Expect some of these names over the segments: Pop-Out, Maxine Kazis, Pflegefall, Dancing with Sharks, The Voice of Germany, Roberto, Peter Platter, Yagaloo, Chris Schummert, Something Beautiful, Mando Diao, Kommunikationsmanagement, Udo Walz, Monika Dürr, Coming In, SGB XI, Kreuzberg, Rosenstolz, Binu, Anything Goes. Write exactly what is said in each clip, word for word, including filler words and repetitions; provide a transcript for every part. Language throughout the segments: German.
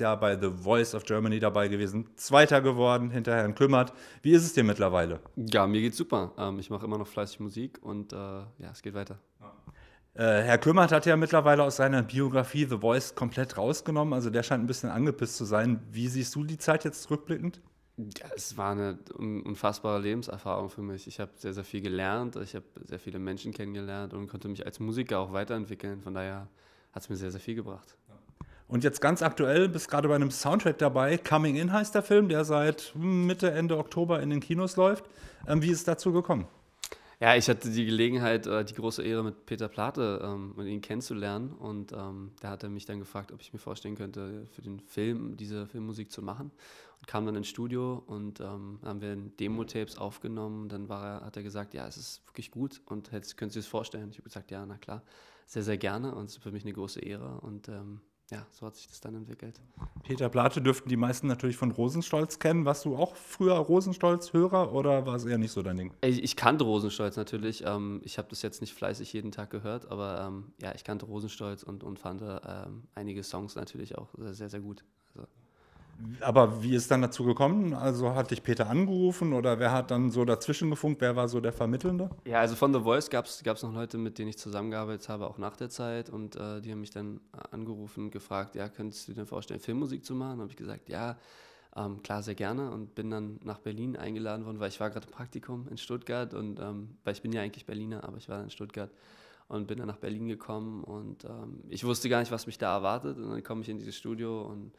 letztes Jahr bei The Voice of Germany dabei gewesen, Zweiter geworden, hinterher in Kümmert. Wie ist es dir mittlerweile? Ja, mir geht's super. Ähm, ich mache immer noch fleißig Musik und äh, ja, es geht weiter. Ja. Äh, Herr Kümmert hat ja mittlerweile aus seiner Biografie The Voice komplett rausgenommen, also der scheint ein bisschen angepisst zu sein. Wie siehst du die Zeit jetzt rückblickend? Ja, es war eine unfassbare Lebenserfahrung für mich. Ich habe sehr, sehr viel gelernt, ich habe sehr viele Menschen kennengelernt und konnte mich als Musiker auch weiterentwickeln. Von daher hat es mir sehr, sehr viel gebracht. Und jetzt ganz aktuell, bist gerade bei einem Soundtrack dabei, Coming In heißt der Film, der seit Mitte, Ende Oktober in den Kinos läuft. Ähm, wie ist es dazu gekommen? Ja, ich hatte die Gelegenheit, die große Ehre, mit Peter Platter ähm, und ihn kennenzulernen. Und ähm, da hat er mich dann gefragt, ob ich mir vorstellen könnte, für den Film diese Filmmusik zu machen. Und kam dann ins Studio und ähm, haben wir Demo-Tapes aufgenommen. Dann war er, hat er gesagt, ja, es ist wirklich gut und jetzt können Sie es vorstellen. Ich habe gesagt, ja, na klar, sehr, sehr gerne. Und es ist für mich eine große Ehre. Und ähm, ja, so hat sich das dann entwickelt. Peter Platter dürften die meisten natürlich von Rosenstolz kennen. Warst du auch früher Rosenstolz-Hörer oder war es eher nicht so dein Ding? Ich, ich kannte Rosenstolz natürlich. Ähm, ich habe das jetzt nicht fleißig jeden Tag gehört, aber ähm, ja, ich kannte Rosenstolz und, und fand ähm, einige Songs natürlich auch sehr, sehr gut. Also. Aber wie ist dann dazu gekommen? Also hat dich Peter angerufen oder wer hat dann so dazwischen gefunkt? Wer war so der Vermittelnde? Ja, also von The Voice gab es noch Leute, mit denen ich zusammengearbeitet habe, auch nach der Zeit. Und äh, die haben mich dann angerufen und gefragt, ja, könntest du dir vorstellen, Filmmusik zu machen? Da habe ich gesagt, ja, ähm, klar, sehr gerne. Und bin dann nach Berlin eingeladen worden, weil ich war gerade im Praktikum in Stuttgart. Und ähm, weil ich bin ja eigentlich Berliner, aber ich war in Stuttgart. Und bin dann nach Berlin gekommen und ähm, ich wusste gar nicht, was mich da erwartet. Und dann komme ich in dieses Studio und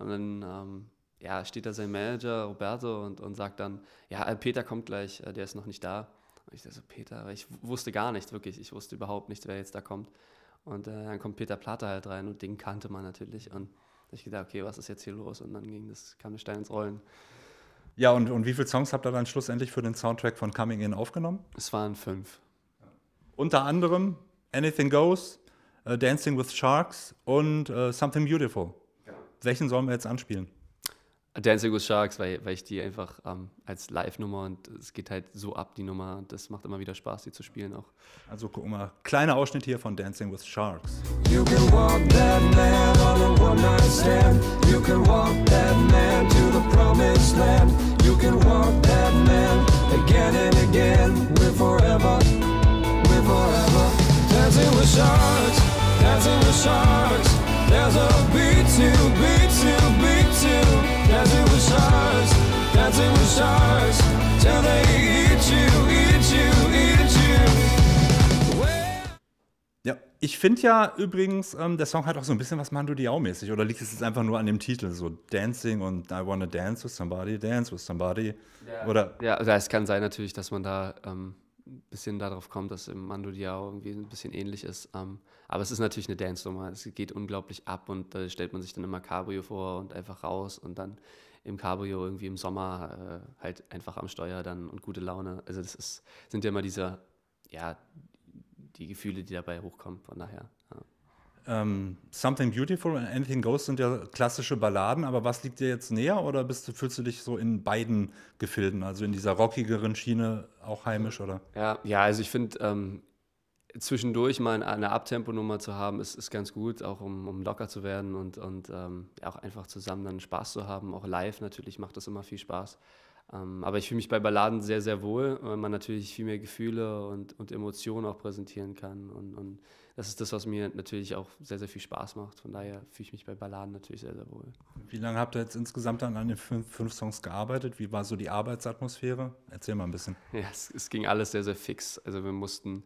Und dann ähm, ja, steht da sein Manager, Roberto, und, und sagt dann, ja, Peter kommt gleich, der ist noch nicht da. Und ich dachte so, Peter, aber ich wusste gar nichts, wirklich. Ich wusste überhaupt nicht, wer jetzt da kommt. Und äh, dann kommt Peter Platter halt rein und den kannte man natürlich. Und ich dachte, okay, was ist jetzt hier los? Und dann ging das, kam der Stein ins Rollen. Ja, und, und wie viele Songs habt ihr dann schlussendlich für den Soundtrack von Coming In aufgenommen? Es waren fünf. Ja. Unter anderem Anything Goes, uh, Dancing with Sharks und uh, Something Beautiful. Welchen sollen wir jetzt anspielen? Dancing with Sharks, weil, weil ich die einfach ähm, als Live-Nummer und es geht halt so ab, die Nummer. Und das macht immer wieder Spaß, die zu spielen auch. Also guck mal, kleiner Ausschnitt hier von Dancing with Sharks. You can walk that land on a one-night stand. You can walk that man to the promised land. You can walk that man again and again. We're forever, we're forever. Dancing with Sharks, dancing with Sharks. There's a beat to, beat to, beat to. Dancing with sharks, dancing with sharks, till they eat you, eat you, eat you. Ja, ich finde ja übrigens, ähm, der Song hat auch so ein bisschen was Mando Diao-mäßig. Oder liegt es jetzt einfach nur an dem Titel? So Dancing und I wanna dance with somebody, dance with somebody. Ja, oder ja, also es kann sein natürlich, dass man da Ähm bisschen darauf kommt, dass im Mando Diao irgendwie ein bisschen ähnlich ist. Ähm, aber es ist natürlich eine Dance-Nummer. Es geht unglaublich ab und da äh, stellt man sich dann immer Cabrio vor und einfach raus und dann im Cabrio irgendwie im Sommer äh, halt einfach am Steuer dann und gute Laune. Also das ist, sind ja immer diese, ja, die Gefühle, die dabei hochkommen. Von daher, ja. Um, Something Beautiful und Anything Goes sind ja klassische Balladen, aber was liegt dir jetzt näher oder bist du, fühlst du dich so in beiden Gefilden, also in dieser rockigeren Schiene auch heimisch, oder? Ja, ja, also ich finde, ähm, zwischendurch mal eine Abtempo-Nummer zu haben, ist, ist ganz gut, auch um, um locker zu werden und, und ähm, auch einfach zusammen dann Spaß zu haben, auch live natürlich macht das immer viel Spaß. Ähm, aber ich fühle mich bei Balladen sehr, sehr wohl, weil man natürlich viel mehr Gefühle und, und Emotionen auch präsentieren kann. Und, und das ist das, was mir natürlich auch sehr, sehr viel Spaß macht. Von daher fühle ich mich bei Balladen natürlich sehr, sehr wohl. Wie lange habt ihr jetzt insgesamt dann an den fünf, fünf Songs gearbeitet? Wie war so die Arbeitsatmosphäre? Erzähl mal ein bisschen. Ja, es, es ging alles sehr, sehr fix. Also wir mussten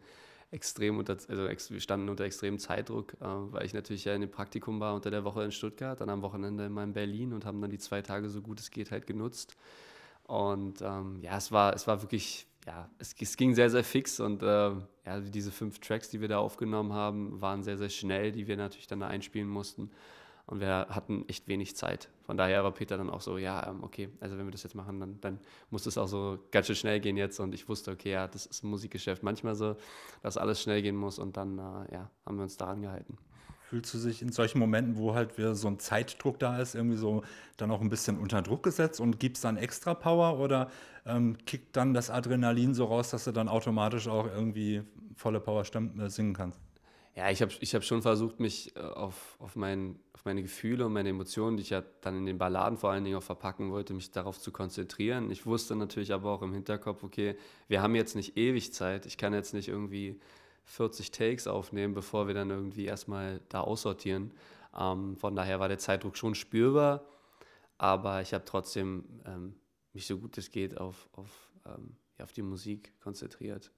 extrem unter, also wir standen unter extremem Zeitdruck, äh, weil ich natürlich ja in dem Praktikum war unter der Woche in Stuttgart, dann am Wochenende immer in Berlin und haben dann die zwei Tage so gut es geht halt genutzt. Und ähm, ja, es war, es war wirklich, ja, es, es ging sehr, sehr fix und äh, ja, diese fünf Tracks, die wir da aufgenommen haben, waren sehr, sehr schnell, die wir natürlich dann da einspielen mussten und wir hatten echt wenig Zeit. Von daher war Peter dann auch so, ja, ähm, okay, also wenn wir das jetzt machen, dann, dann muss das auch so ganz schön schnell gehen jetzt und ich wusste, okay, ja, das ist ein Musikgeschäft, manchmal so, dass alles schnell gehen muss und dann, äh, ja, haben wir uns daran gehalten. Fühlst du dich in solchen Momenten, wo halt wieder so ein Zeitdruck da ist, irgendwie so dann auch ein bisschen unter Druck gesetzt und gibt's dann extra Power oder ähm, kickt dann das Adrenalin so raus, dass du dann automatisch auch irgendwie volle Power stimmen, äh, singen kannst? Ja, ich habe ich hab schon versucht, mich auf, auf, mein, auf meine Gefühle und meine Emotionen, die ich ja dann in den Balladen vor allen Dingen auch verpacken wollte, mich darauf zu konzentrieren. Ich wusste natürlich aber auch im Hinterkopf, okay, wir haben jetzt nicht ewig Zeit. Ich kann jetzt nicht irgendwie vierzig Takes aufnehmen, bevor wir dann irgendwie erstmal da aussortieren. Ähm, von daher war der Zeitdruck schon spürbar, aber ich habe trotzdem ähm, mich so gut es geht auf, auf, ähm, ja, auf die Musik konzentriert.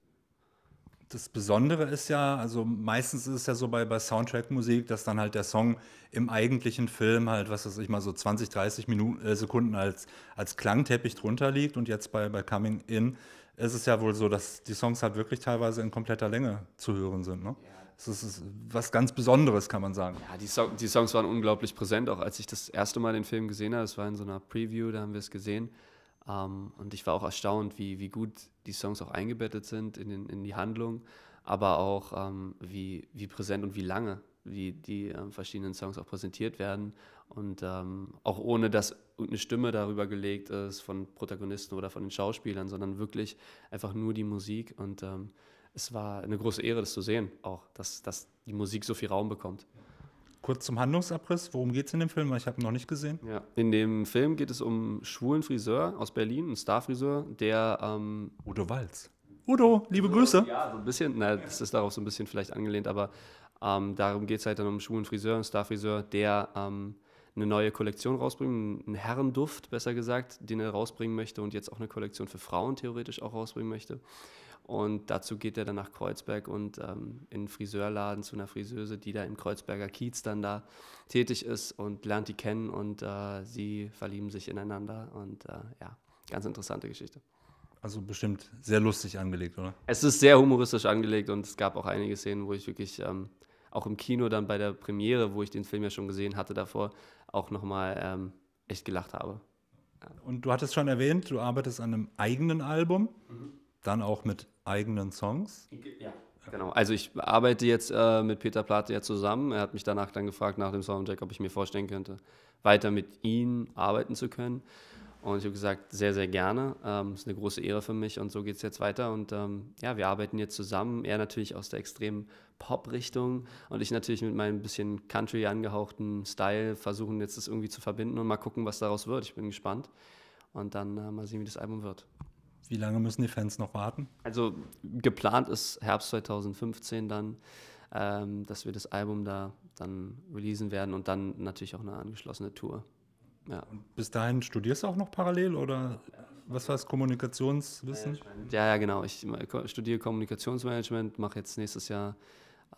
Das Besondere ist ja, also meistens ist es ja so bei, bei Soundtrack-Musik, dass dann halt der Song im eigentlichen Film halt, was weiß ich mal, so zwanzig, dreißig Minuten, äh, Sekunden als, als Klangteppich drunter liegt. Und jetzt bei, bei Coming In ist es ja wohl so, dass die Songs halt wirklich teilweise in kompletter Länge zu hören sind, ne? Das ist was ganz Besonderes, kann man sagen. Ja, die, so- die Songs waren unglaublich präsent, auch als ich das erste Mal den Film gesehen habe. Es war in so einer Preview, da haben wir es gesehen. Um, und ich war auch erstaunt, wie, wie gut die Songs auch eingebettet sind in, den, in die Handlung, aber auch um, wie, wie präsent und wie lange wie die um, verschiedenen Songs auch präsentiert werden. Und um, auch ohne, dass eine Stimme darüber gelegt ist von Protagonisten oder von den Schauspielern, sondern wirklich einfach nur die Musik. Und um, es war eine große Ehre, das zu sehen, auch, dass, dass die Musik so viel Raum bekommt. Kurz zum Handlungsabriss, worum geht es in dem Film? Ich habe ihn noch nicht gesehen. Ja. In dem Film geht es um einen schwulen Friseur aus Berlin, einen Starfriseur, der... Ähm, Udo Walz. Udo, liebe Udo, Grüße. Ja, so ein bisschen, na, das ist darauf so ein bisschen vielleicht angelehnt, aber ähm, darum geht es halt dann um einen schwulen Friseur, einen Starfriseur, der ähm, eine neue Kollektion rausbringt, einen Herrenduft, besser gesagt, den er rausbringen möchte und jetzt auch eine Kollektion für Frauen theoretisch auch rausbringen möchte. Und dazu geht er dann nach Kreuzberg und ähm, in einen Friseurladen zu einer Friseuse, die da im Kreuzberger Kiez dann da tätig ist, und lernt die kennen und äh, sie verlieben sich ineinander. Und äh, ja, ganz interessante Geschichte. Also bestimmt sehr lustig angelegt, oder? Es ist sehr humoristisch angelegt und es gab auch einige Szenen, wo ich wirklich ähm, auch im Kino dann bei der Premiere, wo ich den Film ja schon gesehen hatte davor, auch nochmal ähm, echt gelacht habe. Ja. Und du hattest schon erwähnt, du arbeitest an einem eigenen Album, mhm. dann auch mit eigenen Songs? Ja, genau. Also ich arbeite jetzt äh, mit Peter Platter ja zusammen. Er hat mich danach dann gefragt, nach dem Soundcheck, ob ich mir vorstellen könnte, weiter mit ihm arbeiten zu können. Und ich habe gesagt, sehr, sehr gerne. Ähm, ist eine große Ehre für mich und so geht es jetzt weiter. Und ähm, ja, wir arbeiten jetzt zusammen. Er natürlich aus der extremen Pop-Richtung und ich natürlich mit meinem bisschen Country angehauchten Style versuchen jetzt das irgendwie zu verbinden und mal gucken, was daraus wird. Ich bin gespannt und dann äh, mal sehen, wie das Album wird. Wie lange müssen die Fans noch warten? Also geplant ist Herbst zwanzig fünfzehn dann, ähm, dass wir das Album da dann releasen werden und dann natürlich auch eine angeschlossene Tour. Ja. Und bis dahin studierst du auch noch parallel oder was war das, Kommunikationswissen? Ja, ja, genau. Ich studiere Kommunikationsmanagement, mache jetzt nächstes Jahr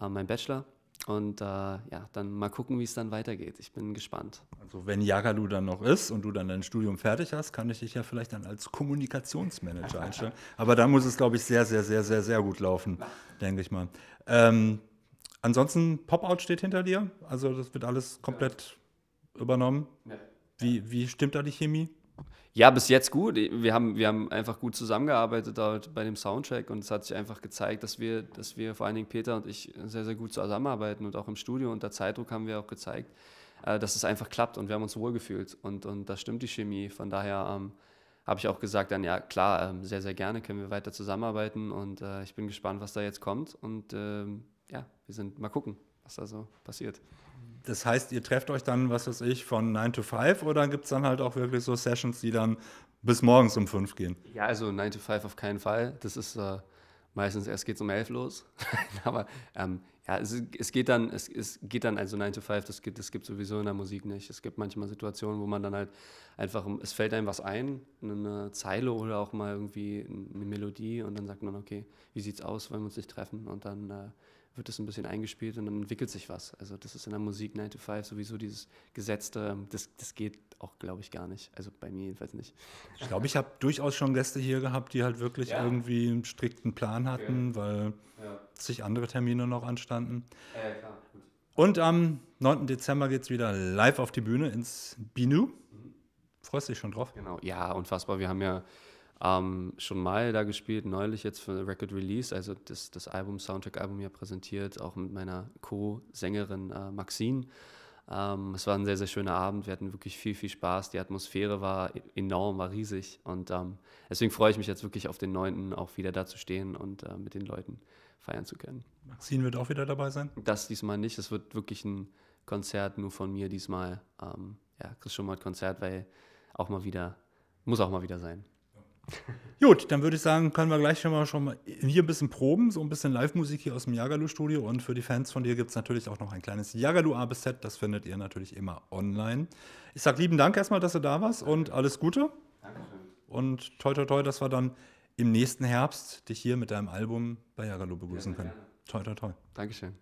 äh, meinen Bachelor. Und äh, ja, dann mal gucken, wie es dann weitergeht. Ich bin gespannt. Also wenn Yagaloo dann noch ist und du dann dein Studium fertig hast, kann ich dich ja vielleicht dann als Kommunikationsmanager einstellen. Aber dann muss es, glaube ich, sehr, sehr, sehr, sehr, sehr gut laufen, denke ich mal. Ähm, ansonsten, Pop-Out steht hinter dir. Also das wird alles komplett ja. übernommen. Ja. Wie, wie stimmt da die Chemie? Ja, bis jetzt gut. Wir haben, wir haben einfach gut zusammengearbeitet dort bei dem Soundtrack und es hat sich einfach gezeigt, dass wir, dass wir vor allen Dingen Peter und ich sehr, sehr gut zusammenarbeiten und auch im Studio unter Zeitdruck haben wir auch gezeigt, dass es einfach klappt und wir haben uns wohlgefühlt und, und da stimmt die Chemie. Von daher ähm, habe ich auch gesagt, dann ja klar, ähm, sehr, sehr gerne können wir weiter zusammenarbeiten und äh, ich bin gespannt, was da jetzt kommt und ähm, ja, wir sind mal gucken, was da so passiert. Das heißt, ihr trefft euch dann, was weiß ich, von nine to five oder gibt es dann halt auch wirklich so Sessions, die dann bis morgens um fünf gehen? Ja, also nine to five auf keinen Fall. Das ist äh, meistens erst geht's um elf los. Aber ähm, ja, es, es geht dann, es, es geht dann also nine to five, das gibt es gibt sowieso in der Musik nicht. Es gibt manchmal Situationen, wo man dann halt einfach, es fällt einem was ein, eine Zeile oder auch mal irgendwie eine Melodie und dann sagt man, okay, wie sieht's aus, wollen wir uns nicht treffen und dann... Äh, wird das ein bisschen eingespielt und dann entwickelt sich was. Also das ist in der Musik nine to five sowieso dieses Gesetzte, das, das geht auch, glaube ich, gar nicht. Also bei mir jedenfalls nicht. Ich glaube, ich habe durchaus schon Gäste hier gehabt, die halt wirklich ja. irgendwie einen strikten Plan hatten, ja. weil ja. sich andere Termine noch anstanden. Ja, ja, klar. Und am neunten Dezember geht es wieder live auf die Bühne ins Binu. Mhm. Freust dich schon drauf? Genau, ja, unfassbar. Wir haben ja Ähm, schon mal da gespielt, neulich jetzt für Record Release, also das, das Album, Soundtrack-Album hier präsentiert, auch mit meiner Co-Sängerin äh, Maxine. Ähm, es war ein sehr, sehr schöner Abend, wir hatten wirklich viel, viel Spaß, die Atmosphäre war enorm, war riesig und ähm, deswegen freue ich mich jetzt wirklich auf den neunten auch wieder da zu stehen und äh, mit den Leuten feiern zu können. Maxine wird auch wieder dabei sein? Das diesmal nicht. Es wird wirklich ein Konzert nur von mir diesmal. Ähm, ja, Chris Schummert Konzert, weil auch mal wieder, muss auch mal wieder sein. Gut, dann würde ich sagen, können wir gleich schon mal, schon mal hier ein bisschen proben, so ein bisschen Live-Musik hier aus dem Yagaloo-Studio, und für die Fans von dir gibt es natürlich auch noch ein kleines Yagaloo-A-Bis-Set, das findet ihr natürlich immer online. Ich sage lieben Dank erstmal, dass du da warst und alles Gute. Dankeschön. Und toi, toi, toi, dass wir dann im nächsten Herbst dich hier mit deinem Album bei Yagaloo begrüßen können. Toi, toi, toi. Dankeschön.